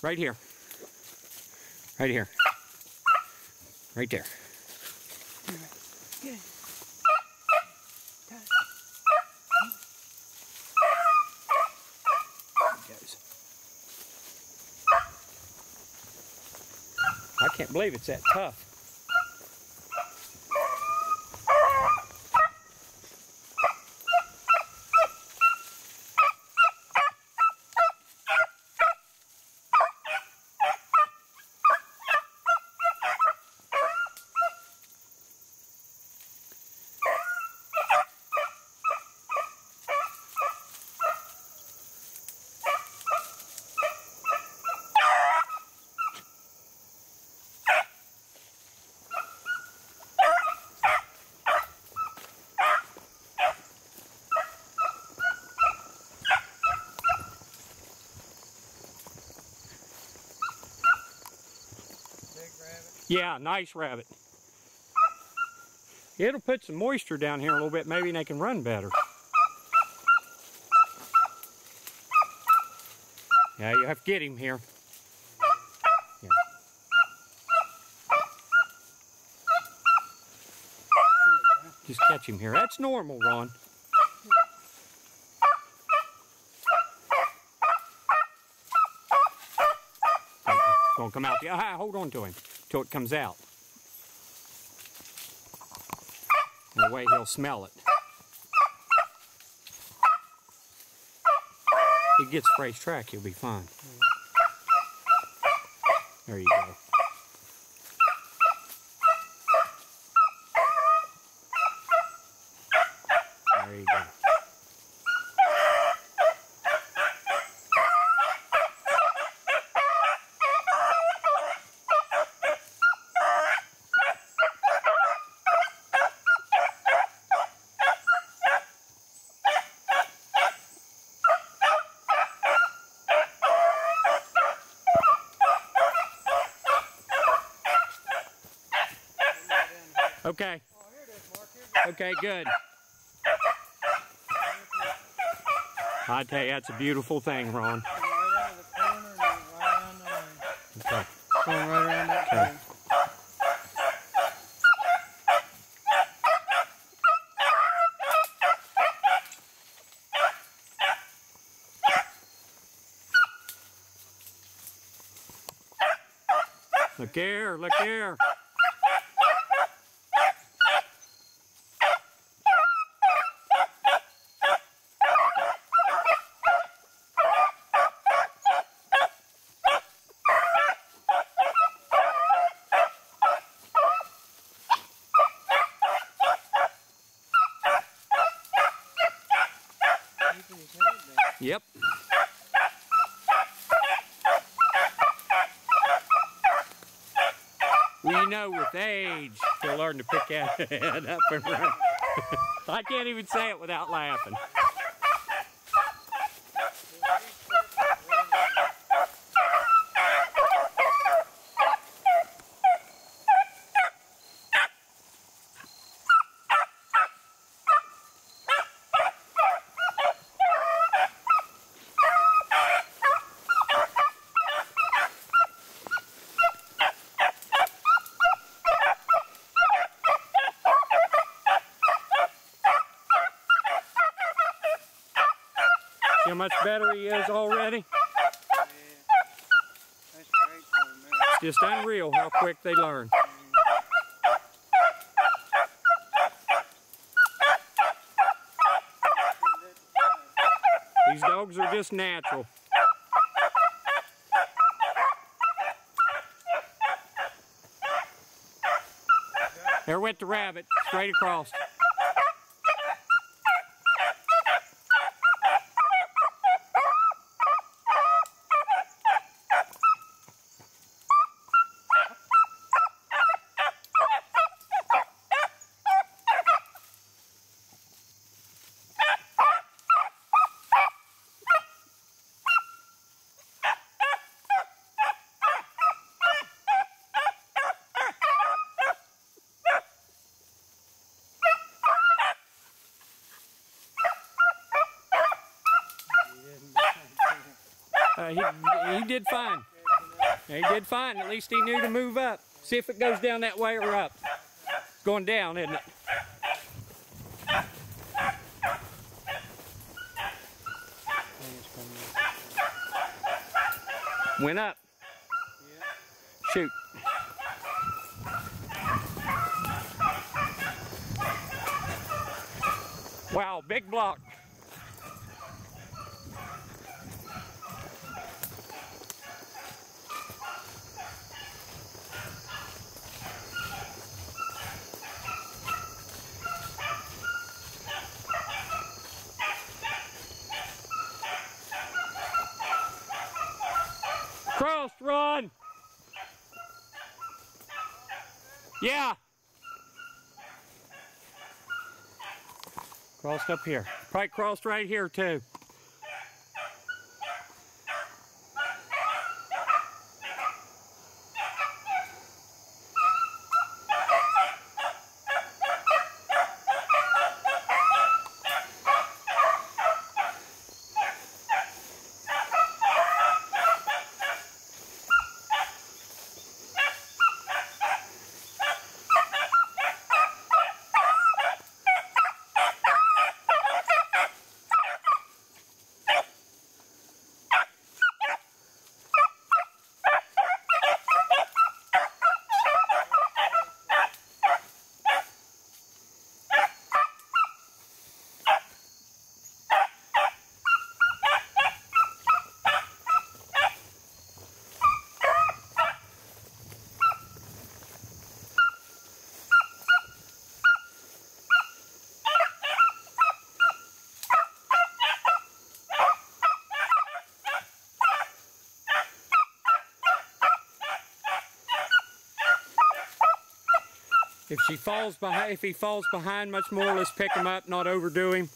Right here. Right here. Right there. Good. I can't believe it's that tough. Yeah, nice rabbit. It'll put some moisture down here a little bit, maybe they can run better. Yeah, you have to get him here. Yeah. Just catch him here. That's normal, Ron. It's gonna come out. Ah, hold on to him. Till it comes out. And the way he'll smell it. If he gets fresh track, he'll be fine. There you go. There you go. Okay. Oh, here it is, Mark. Here it is. Okay, good. I tell you, that's a beautiful thing, Ron. Right out of the corner and right on the way. Okay. Going right around that corner. Look here, look here. Yep. We know with age to learn to pick that head up and run. I can't even say it without laughing. How much better he is already? Yeah. That's great for him, man. It's just unreal how quick they learn. These dogs are just natural. There went the rabbit, straight across. He did fine. He did fine. At least he knew to move up. See if it goes down that way or up. It's going down, isn't it? Went up. Yeah. Shoot. Wow, big block. Crossed, run! Yeah! Crossed up here. Probably crossed right here, too. If he falls behind much more, let's pick him up, not overdo him.